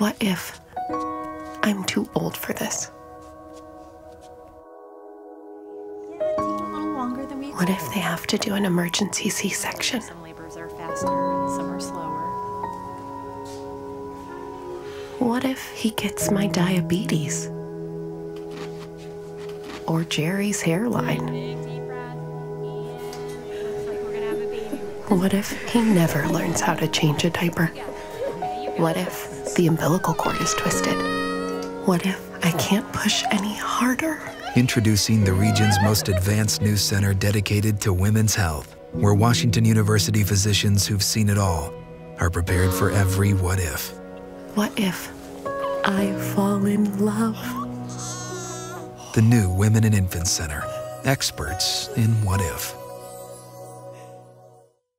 What if I'm too old for this? What if they have to do an emergency C-section? Some labors are faster and some are slower. What if he gets my diabetes? Or Jerry's hairline? What if he never learns how to change a diaper? What if the umbilical cord is twisted? What if I can't push any harder? Introducing the region's most advanced news center dedicated to women's health, where Washington University physicians who've seen it all are prepared for every what if. What if I fall in love? The new Women and Infant Center, experts in what if.